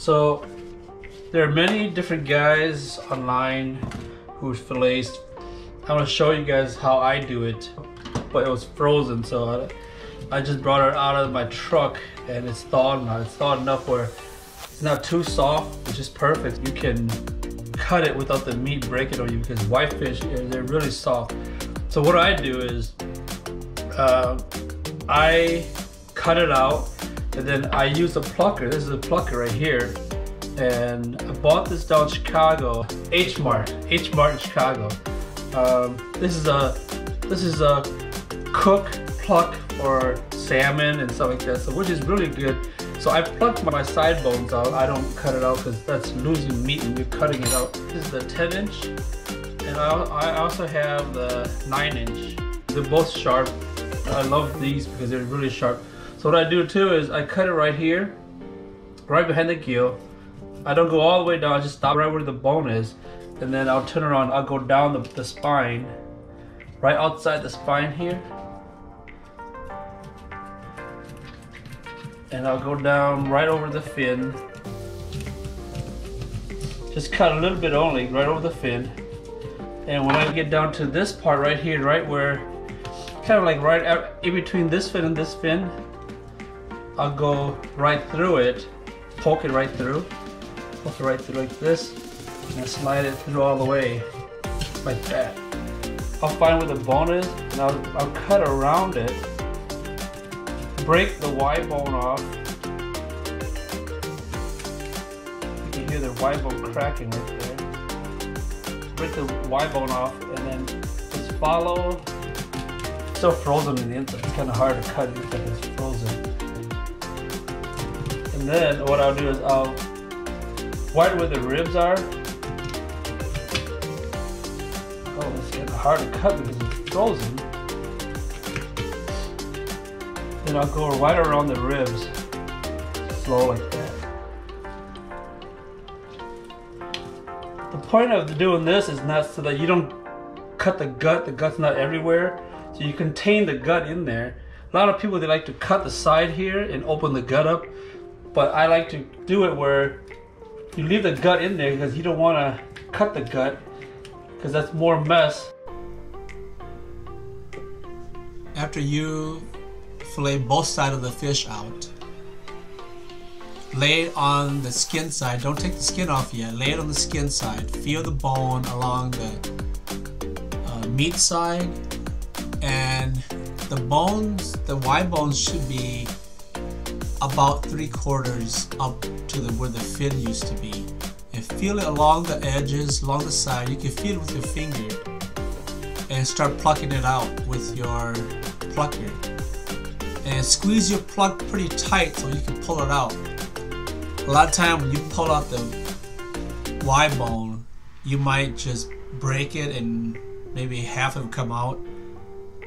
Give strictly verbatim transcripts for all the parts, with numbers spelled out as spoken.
So there are many different guys online who fillets. I'm gonna show you guys how I do it, but it was frozen, so I, I just brought it out of my truck and it's thawed now. It's thawed enough where it's not too soft, which is perfect. You can cut it without the meat breaking on you because whitefish, they're really soft. So what I do is uh, I cut it out and then I use a plucker. This is a plucker right here. And I bought this down in Chicago, H-Mart, H-Mart in Chicago. Um, this is a this is a cook pluck for salmon and stuff like that, so which is really good. So I plucked my side bones out. I don't cut it out because that's losing meat and you're cutting it out. This is the ten inch, and I, I also have the nine inch. They're both sharp. I love these because they're really sharp. So what I do too is I cut it right here, right behind the gill. I don't go all the way down, I just stop right where the bone is, and then I'll turn around, I'll go down the, the spine, right outside the spine here. And I'll go down right over the fin. Just cut a little bit only, right over the fin. And when I get down to this part right here, right where, kind of like right in between this fin and this fin, I'll go right through it, poke it right through. Poke it right through like this, and slide it through all the way, like that. I'll find where the bone is, and I'll, I'll cut around it, break the Y bone off. You can hear the Y bone cracking right there. Break the Y bone off, and then just follow. It's still frozen in the inside. It's kind of hard to cut because it's frozen. And then what I'll do is I'll right where the ribs are. Oh, it's kind of hard to cut because it's frozen. Then I'll go right around the ribs, slow like that. The point of doing this is not so that you don't cut the gut. The gut's not everywhere, so you contain the gut in there. A lot of people, they like to cut the side here and open the gut up, but I like to do it where you leave the gut in there because you don't want to cut the gut because that's more mess. After you fillet both sides of the fish out, lay it on the skin side. Don't take the skin off yet. Lay it on the skin side. Feel the bone along the uh, meat side, and the bones, the Y bones, should be about three quarters up to the, where the fin used to be, and feel it along the edges, along the side. You can feel it with your finger and start plucking it out with your plucker, and squeeze your pluck pretty tight so you can pull it out. A lot of time when you pull out the Y bone, you might just break it and maybe half of it come out,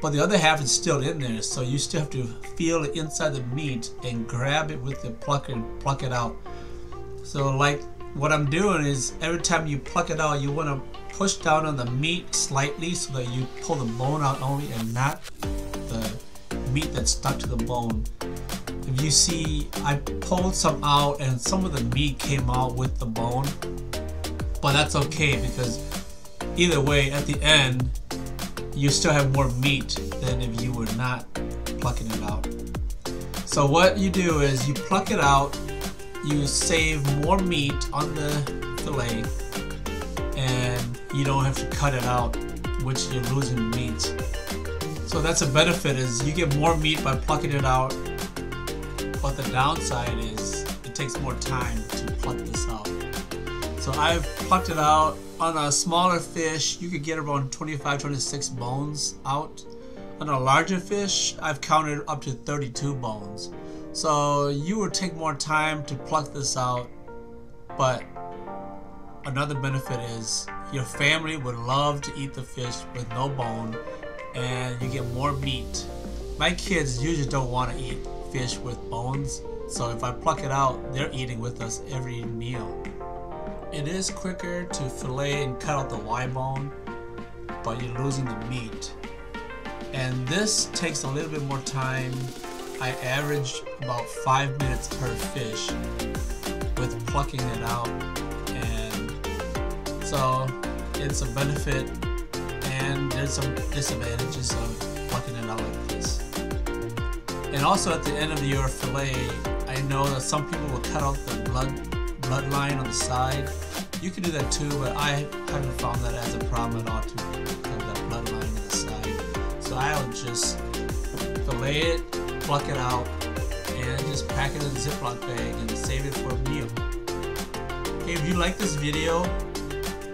but the other half is still in there, so you still have to feel it inside the meat and grab it with the plucker and pluck it out. So like what I'm doing is every time you pluck it out, you want to push down on the meat slightly so that you pull the bone out only and not the meat that's stuck to the bone. If you see, I pulled some out and some of the meat came out with the bone, but that's okay because either way at the end you still have more meat than if you were not plucking it out. So what you do is you pluck it out, you save more meat on the fillet, and you don't have to cut it out, which you're losing meat. So that's a benefit, is you get more meat by plucking it out, but the downside is it takes more time to pluck this out. So I've plucked it out. On a smaller fish, you could get around twenty-five, twenty-six bones out. On a larger fish, I've counted up to thirty-two bones. So you would take more time to pluck this out, but another benefit is your family would love to eat the fish with no bone, and you get more meat. My kids usually don't want to eat fish with bones, so if I pluck it out, they're eating with us every meal. It is quicker to fillet and cut out the Y bone, but you're losing the meat. And this takes a little bit more time. I average about five minutes per fish. with plucking it out, and so it's a benefit and there's some disadvantages of plucking it out like this. And also at the end of your fillet, I know that some people will cut out the blood, blood line on the side. You can do that too, but I haven't found that as a problem at all to cut that blood line on the side. So I'll just fillet it, pluck it out, and just pack it in a Ziploc bag and save it for a meal. Okay, if you like this video,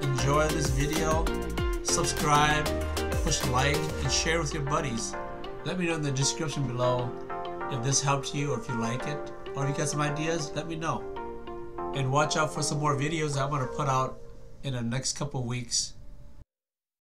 enjoy this video, subscribe, push like, and share with your buddies. Let me know in the description below if this helped you or if you like it, or if you got some ideas, let me know. And watch out for some more videos I'm going to put out in the next couple weeks.